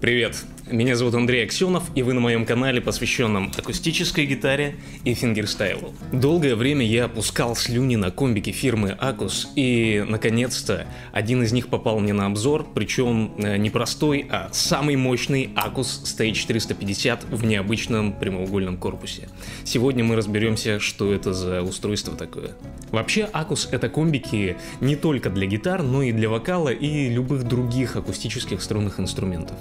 Привет, меня зовут Андрей Аксенов, и вы на моем канале, посвященном акустической гитаре и фингерстайлу. Долгое время я опускал слюни на комбики фирмы Acus, и, наконец-то, один из них попал мне на обзор, причем не простой, а самый мощный Acus Stage 350 в необычном прямоугольном корпусе. Сегодня мы разберемся, что это за устройство такое. Вообще, Acus — это комбики не только для гитар, но и для вокала и любых других акустических струнных инструментов.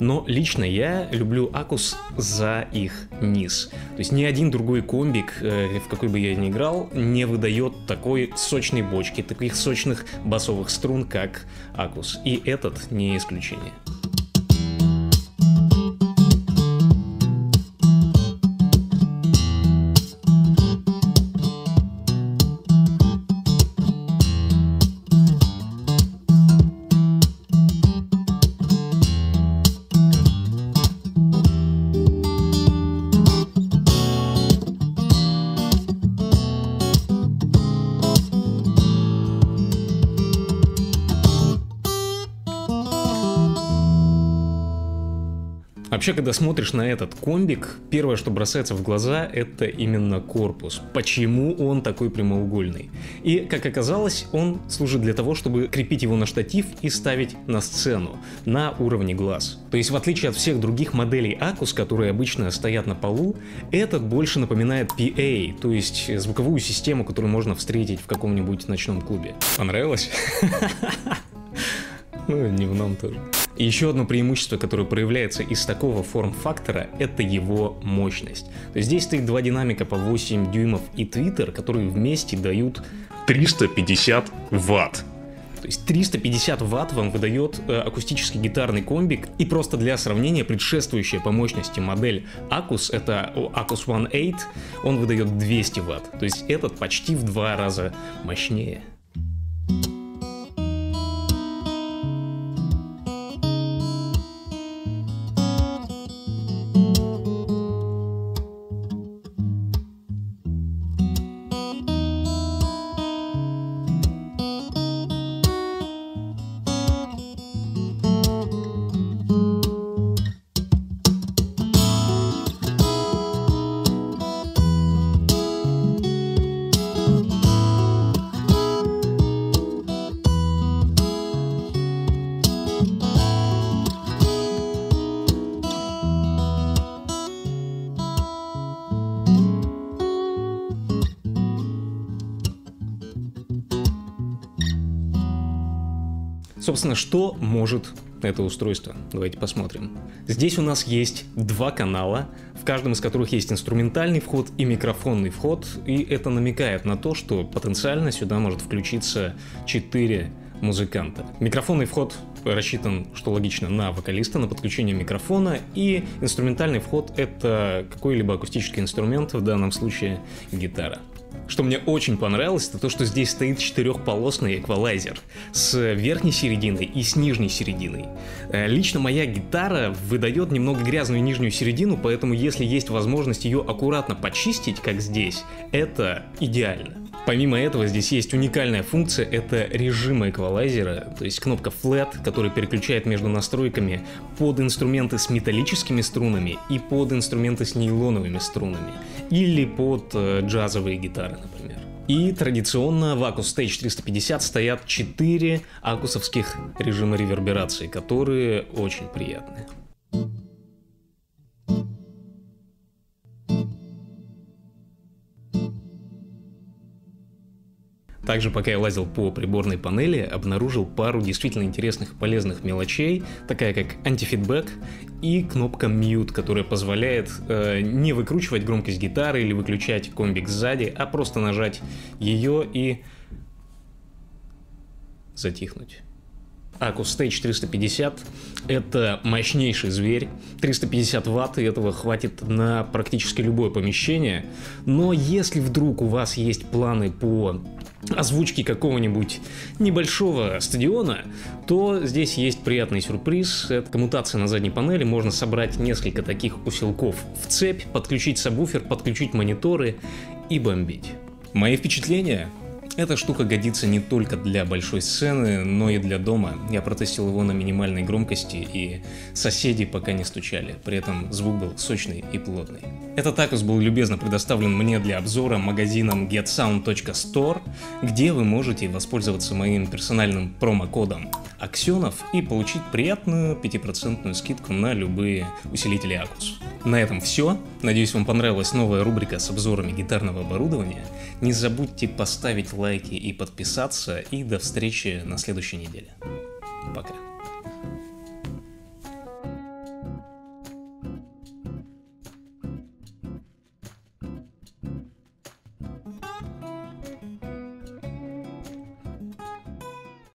Но лично я люблю Acus за их низ. То есть ни один другой комбик, в какой бы я ни играл, не выдает такой сочной бочки, таких сочных басовых струн, как Acus. И этот не исключение. Вообще, когда смотришь на этот комбик, первое, что бросается в глаза, это именно корпус. Почему он такой прямоугольный? И, как оказалось, он служит для того, чтобы крепить его на штатив и ставить на сцену, на уровне глаз. То есть, в отличие от всех других моделей Acus, которые обычно стоят на полу, этот больше напоминает PA, то есть звуковую систему, которую можно встретить в каком-нибудь ночном клубе. Понравилось? Ну, дневном тоже. И еще одно преимущество, которое проявляется из такого форм-фактора, это его мощность. То есть здесь стоит два динамика по 8 дюймов и твиттер, которые вместе дают 350 ватт. То есть 350 ватт вам выдает акустический гитарный комбик. И просто для сравнения, предшествующая по мощности модель Acus, это Acus One 8, он выдает 200 ватт. То есть этот почти в два раза мощнее. Собственно, что может это устройство? Давайте посмотрим. Здесь у нас есть два канала, в каждом из которых есть инструментальный вход и микрофонный вход, и это намекает на то, что потенциально сюда может включиться 4 музыканта. Микрофонный вход рассчитан, что логично, на вокалиста, на подключение микрофона, и инструментальный вход — это какой-либо акустический инструмент, в данном случае гитара. Что мне очень понравилось, это то, что здесь стоит четырехполосный эквалайзер с верхней серединой и с нижней серединой. Лично моя гитара выдает немного грязную нижнюю середину, поэтому если есть возможность ее аккуратно почистить, как здесь, это идеально. Помимо этого, здесь есть уникальная функция, это режимы эквалайзера, то есть кнопка Flat, которая переключает между настройками под инструменты с металлическими струнами и под инструменты с нейлоновыми струнами, или под джазовые гитары, например. И традиционно в Acus Stage 350 стоят 4 акусовских режима реверберации, которые очень приятны. Также, пока я лазил по приборной панели, обнаружил пару действительно интересных и полезных мелочей, такая как антифидбэк и кнопка Mute, которая позволяет не выкручивать громкость гитары или выключать комбик сзади, а просто нажать ее и затихнуть. Acus Stage 350 — это мощнейший зверь, 350 ватт, и этого хватит на практически любое помещение, но если вдруг у вас есть планы по озвучке какого-нибудь небольшого стадиона, то здесь есть приятный сюрприз. Это коммутация на задней панели, можно собрать несколько таких усилков в цепь, подключить сабвуфер, подключить мониторы и бомбить. Мои впечатления? Эта штука годится не только для большой сцены, но и для дома. Я протестил его на минимальной громкости, и соседи пока не стучали. При этом звук был сочный и плотный. Этот Acus был любезно предоставлен мне для обзора магазином getsound.store, где вы можете воспользоваться моим персональным промокодом Аксенов и получить приятную 5% скидку на любые усилители Acus. На этом все. Надеюсь, вам понравилась новая рубрика с обзорами гитарного оборудования. Не забудьте поставить лайки и подписаться, и до встречи на следующей неделе. Пока.